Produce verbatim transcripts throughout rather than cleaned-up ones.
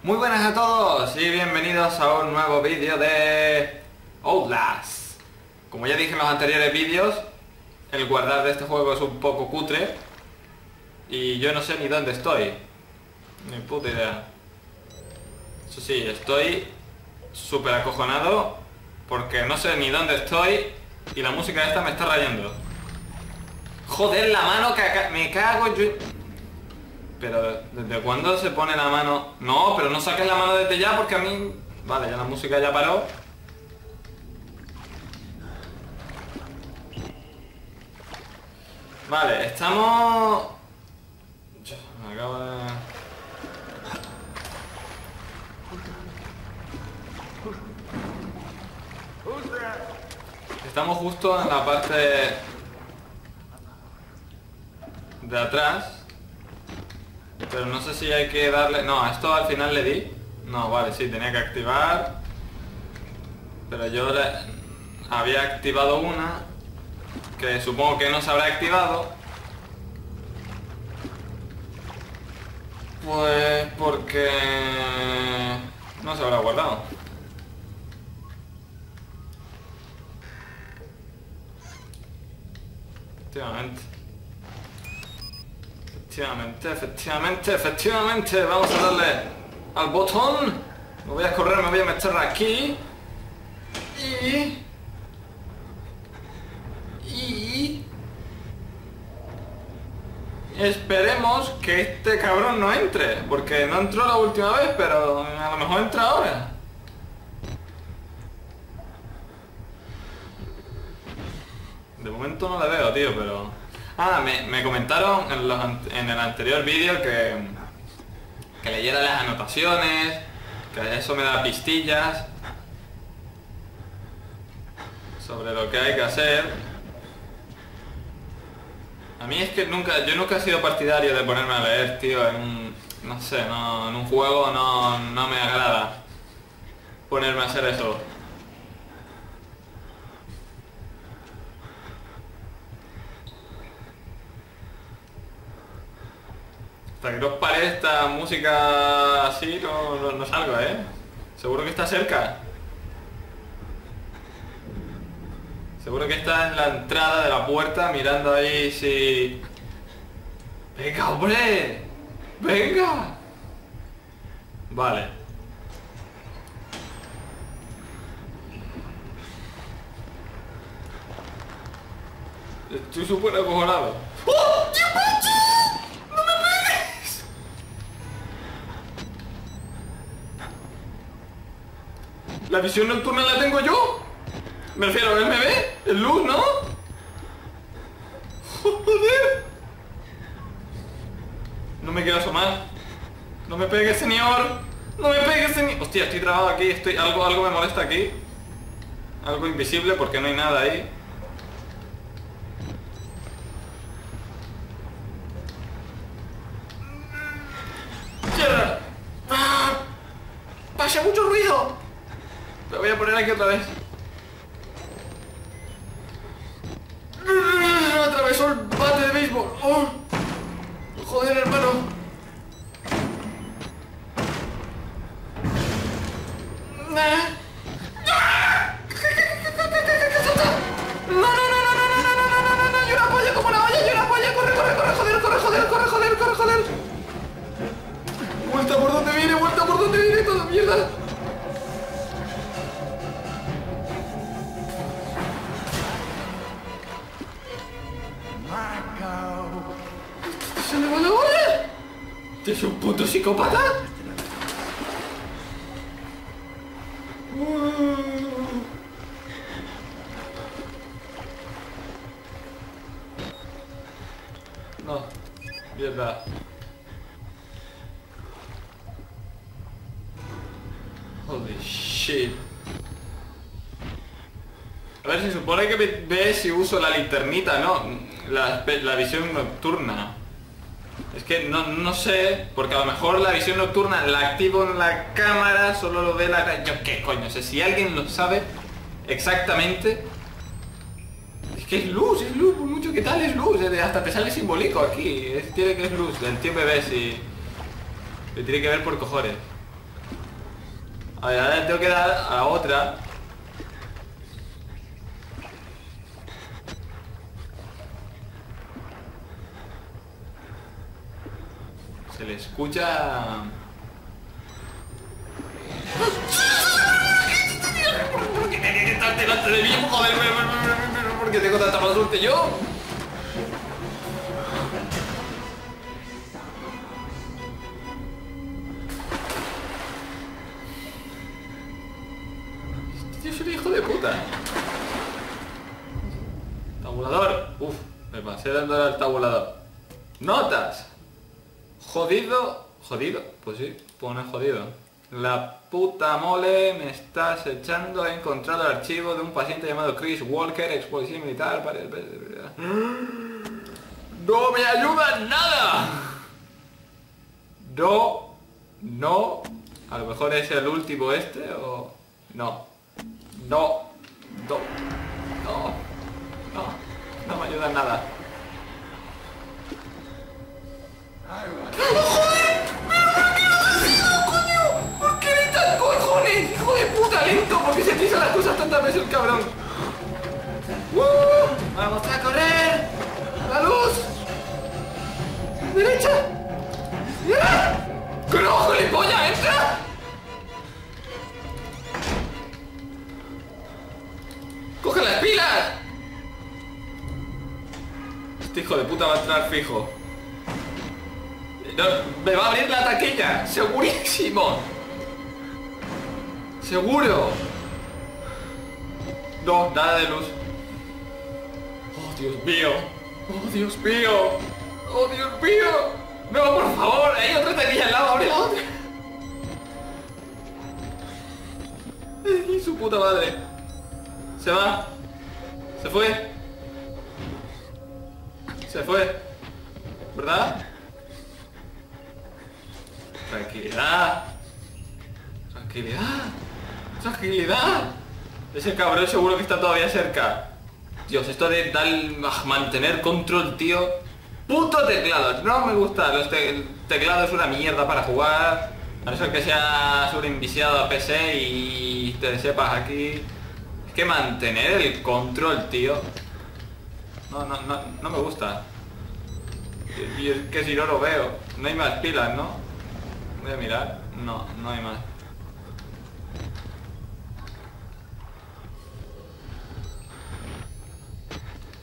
Muy buenas a todos y bienvenidos a un nuevo vídeo de Outlast. Como ya dije en los anteriores vídeos, el guardar de este juego es un poco cutre y yo no sé ni dónde estoy, ni puta idea. Eso sí, estoy súper acojonado porque no sé ni dónde estoy y la música esta me está rayando. Joder, la mano que me cago yo. Pero, ¿desde cuándo se pone la mano? No, pero no saques la mano desde ya porque a mí... Vale, ya la música ya paró. Vale, estamos... Me acabo de... Estamos justo en la parte... de atrás. Pero no sé si hay que darle... No, a esto al final le di. No, vale, sí, tenía que activar. Pero yo le... había activado una que supongo que no se habrá activado. Pues porque... no se habrá guardado. Efectivamente. Efectivamente, efectivamente, efectivamente, vamos a darle al botón. Me voy a correr, me voy a meter aquí. Y... Y... esperemos que este cabrón no entre, porque no entró la última vez, pero a lo mejor entra ahora. De momento no le veo, tío, pero... Ah, me, me comentaron en, los, en el anterior vídeo que, que leyera las anotaciones, que eso me da pistillas sobre lo que hay que hacer. A mí es que nunca, yo nunca he sido partidario de ponerme a leer, tío, en un, no sé, no, en un juego no, no me agrada ponerme a hacer eso. Hasta que no pare esta música así, no, no, no salgo, ¿eh? Seguro que está cerca. Seguro que está en la entrada de la puerta mirando ahí si... ¡Venga, hombre! ¡Venga! Vale. Estoy súper acojonado. ¡Oh! ¡Dios mío! ¿La visión nocturna la tengo yo? Me refiero, él me ve, es luz, ¿no? Joder. No me quiero asomar. No me pegues, señor. No me pegues, señor. Hostia, estoy trabado aquí, estoy... Algo, algo me molesta aquí. Algo invisible porque no hay nada ahí. ¡Cierra! ¡Ah! ¡Pasa mucho ruido! Lo voy a poner aquí otra vez. Atravesó el bate de béisbol. ¡Oh! Joder, hermano. No, no, no, no, no, no, no, no, no, no. Yo la apoyo como la olla, yo la apoyo. Corre, corre, corre, joder, corre, joder, corre, joder, corre, joder. Vuelta por donde viene, vuelta por donde viene, toda mierda. ¿Es un puto psicópata? No, mierda. Holy shit. A ver, se supone que me ve si uso la linternita, ¿no? La, la visión nocturna. Es que no, no sé, porque a lo mejor la visión nocturna la activo en la cámara, solo lo ve la... Yo qué coño, o sea, si alguien lo sabe exactamente... Es que es luz, es luz, por mucho que tal es luz, hasta te sale simbólico aquí, es, tiene que es luz, el tío me ve si... Me tiene que ver por cojones. A ver, ahora le tengo que dar a otra. Se le escucha... ¿Por qué tenía que estar delante de mí? Joder, ¿por qué tengo tanta mala suerte yo? Yo soy un hijo de puta. Tabulador. Uf, me pasé dando al tabulador. Notas. Jodido. Jodido. Pues sí, pone jodido. La puta mole, me estás echando. He encontrado el archivo de un paciente llamado Chris Walker, ex policía militar. Para el... ¡No me ayuda nada! No. No. A lo mejor es el último este o... No. No. No. No. No. No me ayuda nada. ¡Hijo de puta, lento! ¿Por qué se pisan las cosas tantas veces el cabrón? ¡Uh! ¡Vamos a correr! ¡A la luz! ¡Derecha! ¡Ah! ¡Que no, gilipollas! ¡Entra! ¡Coge las pilas! Este hijo de puta va a entrar fijo. No, ¡me va a abrir la taquilla! ¡Segurísimo! ¡Seguro! No, nada de luz. ¡Oh, Dios mío! ¡Oh, Dios mío! ¡Oh, Dios mío! ¡No, por favor! ¡Hay otra taquilla al lado! ¡Abre la otra! ¡Y su puta madre! ¡Se va! ¡Se fue! ¡Se fue! ¿Verdad? ¡Tranquilidad! ¡Tranquilidad! ¡Tranquilidad! Ese cabrón seguro que está todavía cerca. Dios, esto de dar, mantener control, tío. ¡Puto teclado! No me gusta. Los te el teclado es una mierda para jugar. A no ser que sea sobreinviciado a P C y te sepas aquí. Es que mantener el control, tío. No, no, no, no me gusta. Y es que si no lo veo. No hay más pilas, ¿no? Voy a mirar. No, no hay más.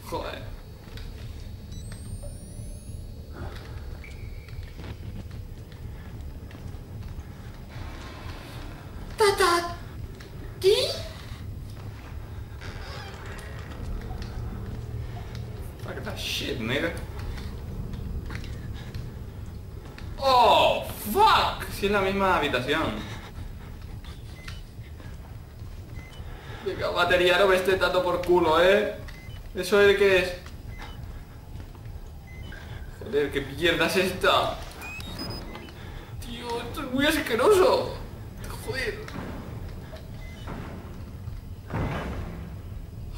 Joder. Tata. ¿Qué? Fuck that shit, nigga. Oh, fuck. Si es la misma habitación. Venga, batería, no me esté tanto por culo, eh. ¿Eso es el que es? Joder, ¿qué mierda es esta? Tío, esto es muy asqueroso. Joder.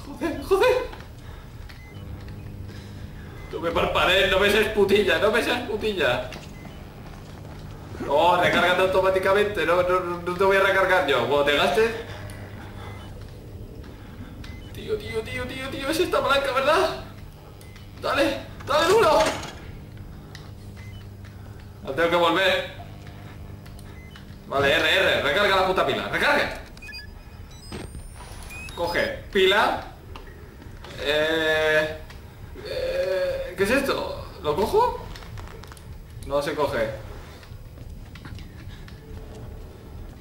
Joder, joder. No me parpadees, no me seas putilla, no me seas putilla. No, recárgate automáticamente, no, no, no te voy a recargar yo. Cuando te gastes... Tío, tío, tío, tío, tío, es esta palanca, ¿verdad? Dale, dale duro. La tengo que volver. Vale, R, R, recarga la puta pila, recarga. Coge, pila. Eh, eh, ¿Qué es esto? ¿Lo cojo? No se coge.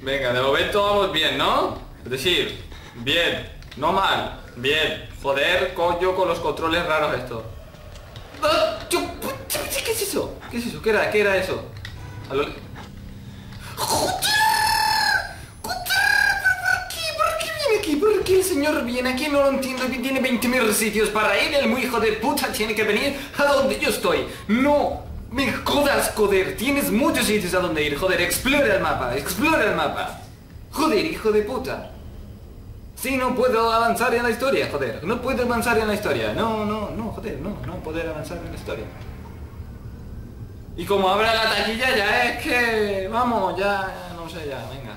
Venga, de momento vamos bien, ¿no? Es decir, bien, no mal. Bien, joder, coño, con los controles raros esto. ¿Qué es eso? ¿Qué es eso? ¿Qué era? ¿Qué era eso? ¡Joder! ¡Joder! ¿Por qué? ¿Por qué viene aquí? ¿Por qué el señor viene aquí? No lo entiendo, tiene veinte mil sitios para ir. El muy hijo de puta tiene que venir a donde yo estoy. No me jodas, joder. Tienes muchos sitios a donde ir, joder. Explora el mapa, explora el mapa. Joder, hijo de puta. Sí, no puedo avanzar en la historia, joder. No puedo avanzar en la historia. No, no, no, joder, no, no poder avanzar en la historia. Y como abra la taquilla ya es que... Vamos, ya, no sé, ya, venga.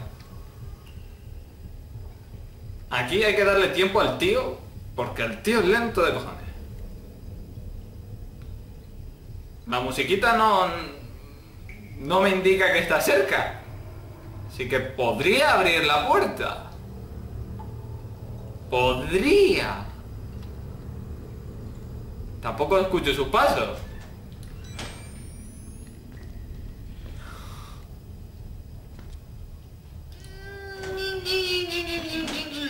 Aquí hay que darle tiempo al tío, porque el tío es lento de cojones. La musiquita no, no me indica que está cerca, así que podría abrir la puerta. Podría. Tampoco escucho sus pasos.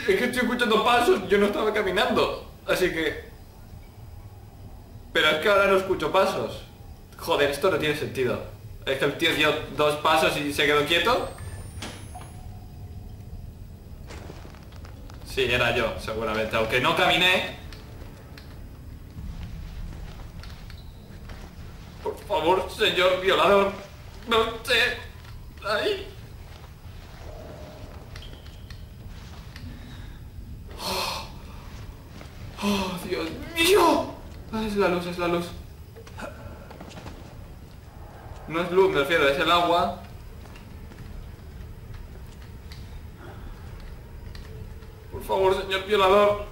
Es que estoy escuchando pasos, yo no estaba caminando, así que... Pero es que ahora no escucho pasos. Joder, esto no tiene sentido. Es que el tío dio dos pasos y se quedó quieto. Sí, era yo, seguramente, aunque no caminé. Por favor, señor violador, no sé... Ay. ¡Oh, Dios mío! Es la luz, es la luz. No es luz, me refiero, es el agua. Por favor, señor violador.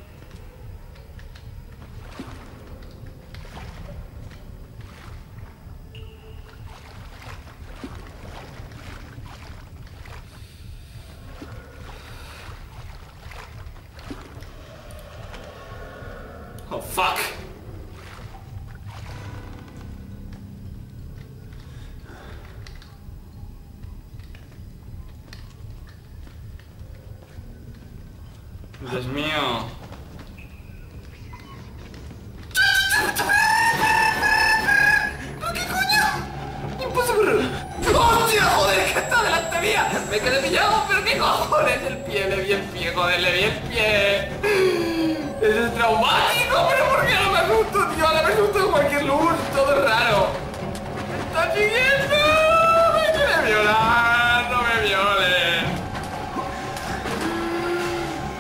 Oh, fuck. Dios mío. ¿Pero qué coño? Imposible. ¡Hostia, joder! ¡Que está delante mía! ¡Me quedé pillado! ¡Pero qué cojones! El pie, le vi el pie, joder, le vi el pie. ¡Eso es traumático! ¡Pero por qué no me asusto, tío! ¡Ahora me asusto en cualquier luz! ¡Todo es raro! ¡Me está siguiendo! ¡Me quiere violar! ¡No me violen!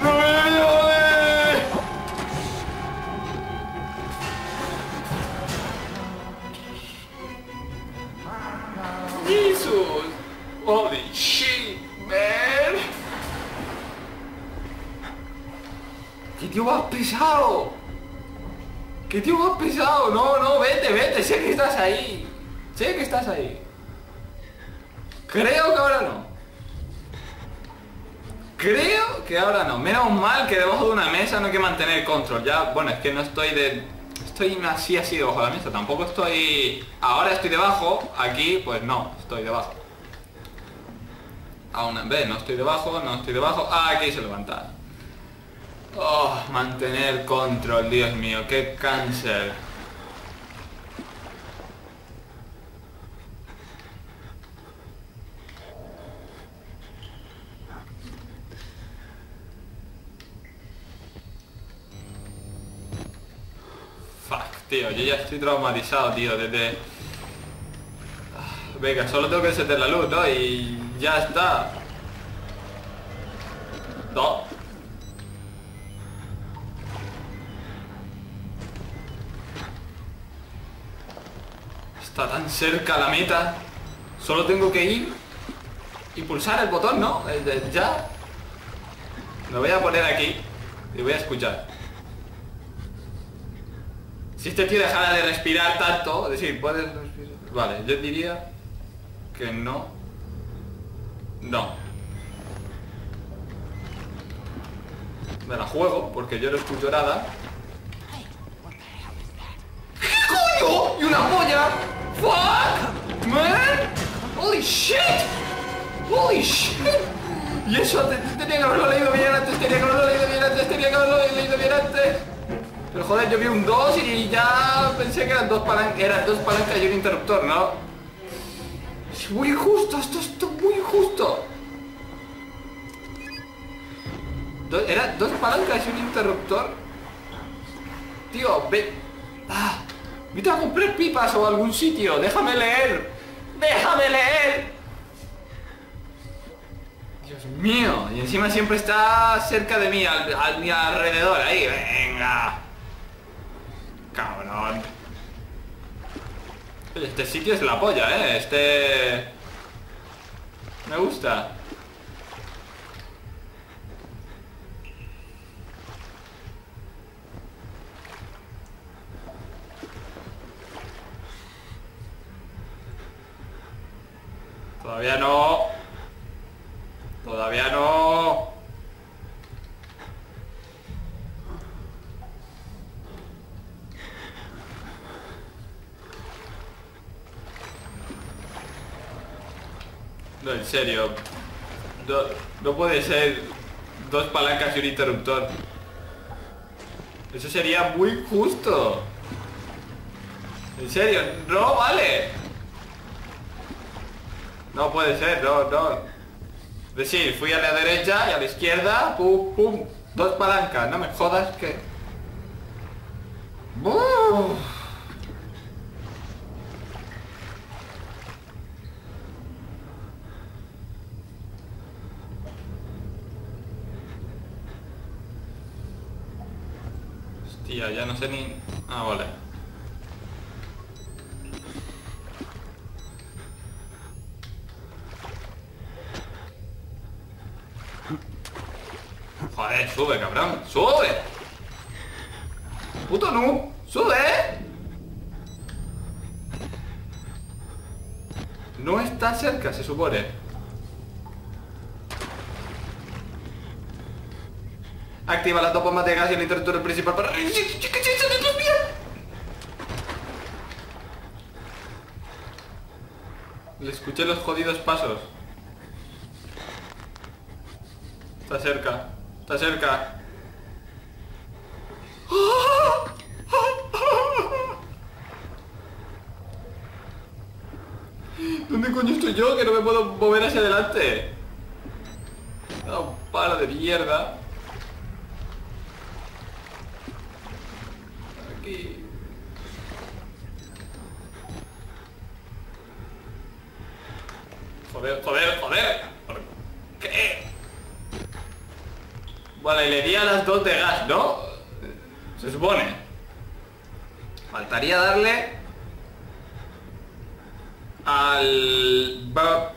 ¡No me violen! ¡Jesus! ¡Holy shit, man! ¡Qué tío más pesado! ¡Qué tío más pesado! No, no, vete, vete, sé que estás ahí. Sé que estás ahí. Creo que ahora no. Creo que ahora no. Menos mal que debajo de una mesa no hay que mantener control. Ya, bueno, es que no estoy de... Estoy así, así debajo de la mesa. Tampoco estoy... Ahora estoy debajo, aquí, pues no, estoy debajo. Aún en vez, no estoy debajo, no estoy debajo. Ah, aquí se levanta. Oh, mantener control, Dios mío, qué cáncer. Fuck, tío, yo ya estoy traumatizado, tío, desde... Venga, solo tengo que encender la luz, ¿no? Y ya está. No. Está tan cerca la meta. Solo tengo que ir y pulsar el botón, ¿no? Desde ya. Lo voy a poner aquí y voy a escuchar. Si este tío dejara de respirar tanto, es decir, ¿puedes respirar? Vale, yo diría que no. No. Me la juego porque yo no escucho nada. ¿Qué coño? ¡Y una polla! Fuck, man! Holy shit! Holy shit! Y eso te, te tenía que haberlo leído bien antes, tenía que haberlo leído bien antes, tenía que haberlo leído bien antes. Pero joder, yo vi un dos y ya pensé que eran dos palancas, eran dos palancas y un interruptor, ¿no? Es muy injusto, esto es muy injusto. Do, eran dos palancas y un interruptor. Tío, ve. Ah. Vete a comprar pipas o algún sitio. Déjame leer. Déjame leer. Dios mío. Y encima siempre está cerca de mí, al, a mi alrededor. Ahí, venga. Cabrón. Este sitio es la polla, eh. Este... Me gusta. Todavía no. Todavía no. No, en serio. No, no puede ser dos palancas y un interruptor. Eso sería muy justo. En serio, no vale. No puede ser, no, no. Es decir, fui a la derecha y a la izquierda, pum, pum, dos palancas, no me jodas que... Uf. Hostia, ya no sé ni... Ah, vale. Joder, sube, cabrón, sube. Puto no, sube. No está cerca, se supone. Activa las dos bombas de gas y el interruptor principal para... Le escuché los jodidos pasos. Está cerca. Está cerca. ¿Dónde coño estoy yo? Que no me puedo mover hacia adelante. Me da un palo de mierda. Aquí. Joder, joder, joder. ¿Por qué? Vale, y le di a las dos de gas, ¿no? Se supone. Faltaría darle al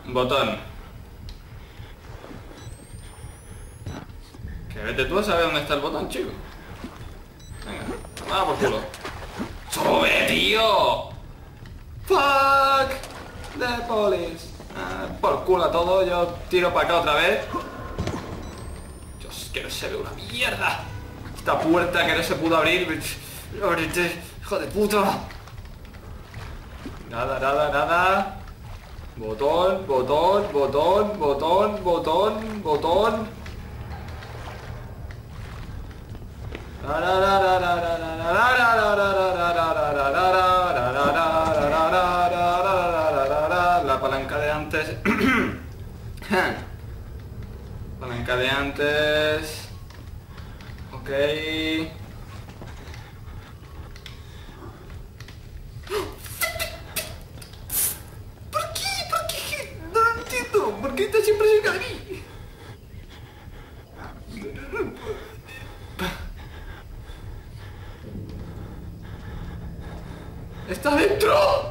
botón. Que vete tú a saber dónde está el botón, chico. Venga, va por culo. ¡Sube, tío! ¡Fuck! The police. Ah, por culo a todo, yo tiro para acá otra vez. Que no se ve una mierda. Esta puerta que no se pudo abrir. Hijo de puta. Nada, nada, nada. Botón, botón, botón, botón, botón, botón. La palanca de antes. Palanca de antes. Ok. ¿Por qué? ¿Por qué? No lo entiendo. ¿Por qué estás siempre cerca de mí? ¡Estás dentro!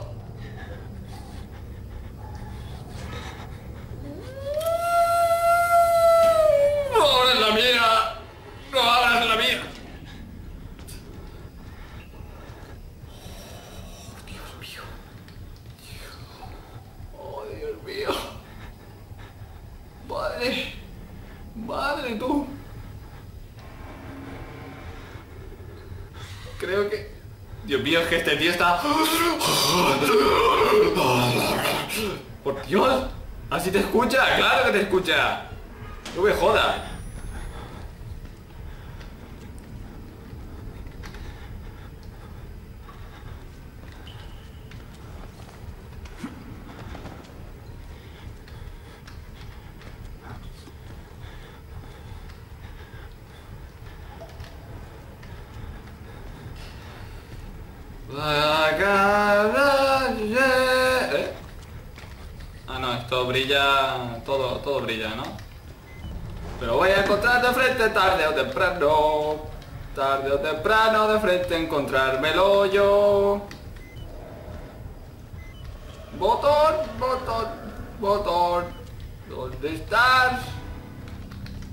Madre tú. Creo que... Dios mío, es que este tío está... Por Dios. Así te escucha, claro que te escucha. No me jodas. ¿Eh? Ah, no, esto brilla, todo, todo brilla, ¿no? Pero voy a encontrar de frente tarde o temprano. Tarde o temprano de frente encontrármelo yo. Botón, botón, botón. ¿Dónde estás?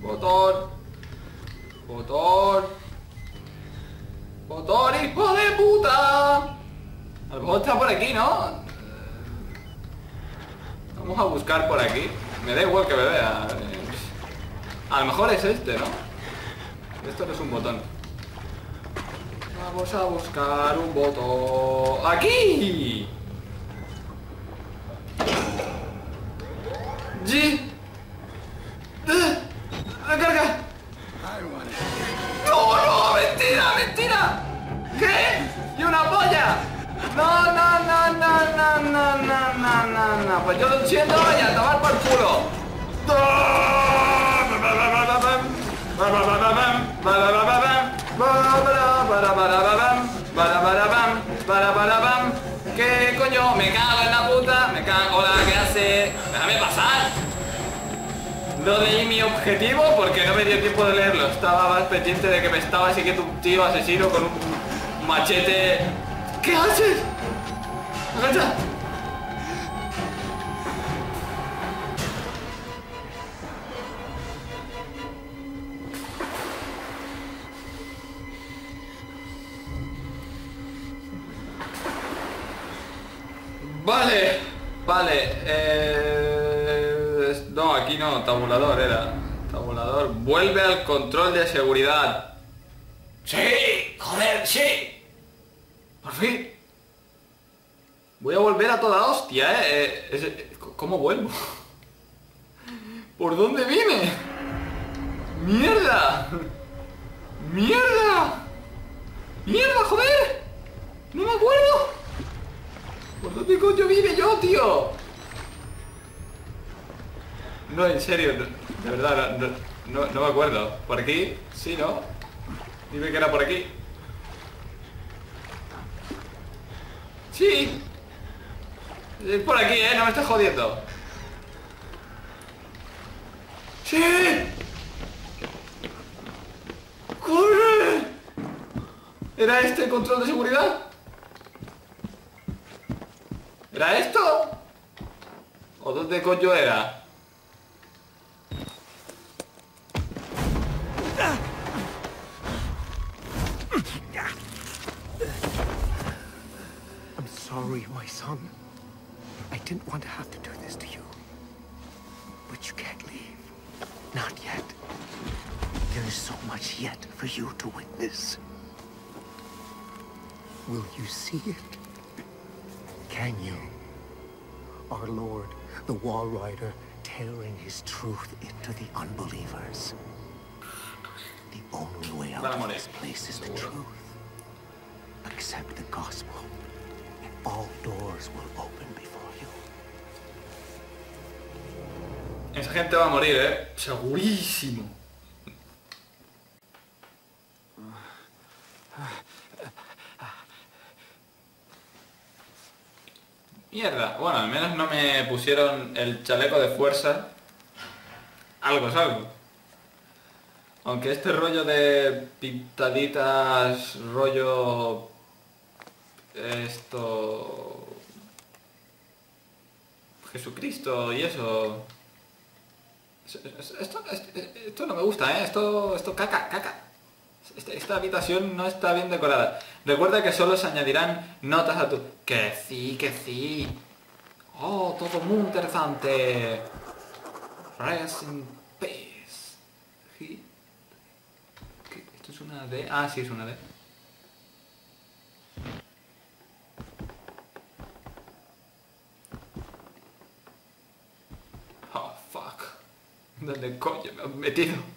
Botón. Botón. ¡Botón, hijo de puta! A lo mejor está por aquí, ¿no? No Vamos a buscar por aquí. Me da igual que me vea. A lo mejor es este, ¿no? Esto no es un botón. Vamos a buscar un botón. ¡Aquí! ¡G! ¡La carga! ¡No, no! ¡Mentira, mentira! ¿Qué? ¡Y una polla! ¡No, no, no, no, no, no, no, no, no, no! Pues yo lo siento y a tomar por culo. ¿Qué coño? Me cago en la puta. Me cago. Hola, ¿qué hace? Déjame pasar. No leí mi objetivo porque no me dio tiempo de leerlo. Estaba más pendiente de que me estaba siguiendo un tío asesino con un machete. ¿Qué haces? ¡Agacha! Vale, vale, eh... no, aquí no, tabulador era, tabulador, vuelve al control de seguridad. ¡Sí! ¡Joder, sí! ¡Por fin! Voy a volver a toda hostia, eh, eh ¿cómo vuelvo? ¿Por dónde vine? ¡Mierda! ¡Mierda! ¡Mierda, joder! ¡No me acuerdo! ¿Por dónde coño vive yo, tío? No, en serio, de verdad, no, no, no me acuerdo. ¿Por aquí? Sí, ¿no? Dime que era por aquí. Sí. Es por aquí, ¿eh? No me estás jodiendo. ¡Sí! ¡Corre! ¿Era este el control de seguridad? ¿Era esto? ¿O dónde coño era? I'm sorry, my son. I didn't want to have to do this to you. But you can't leave. Not yet. There is so much yet for you to witness. Will you see it? Can you? Our Lord, the Wall Rider, tearing his truth into the unbelievers. The only way out of this place is the truth. Accept the gospel, and all doors will open before you. Esa gente va a morir, ¿eh? Segurísimo. Mierda, bueno, al menos no me pusieron el chaleco de fuerza. Algo es algo. Aunque este rollo de pintaditas, rollo... Esto... Jesucristo y eso... Esto, esto, esto no me gusta, ¿eh? Esto, esto caca, caca. Esta habitación no está bien decorada. Recuerda que solo se añadirán notas a tu... ¡Que sí, que sí! ¡Oh, todo muy interesante! Rest in peace. ¿Qué? ¿Esto es una D? Ah, sí, es una D. Oh, fuck. ¿Dónde coño me han metido?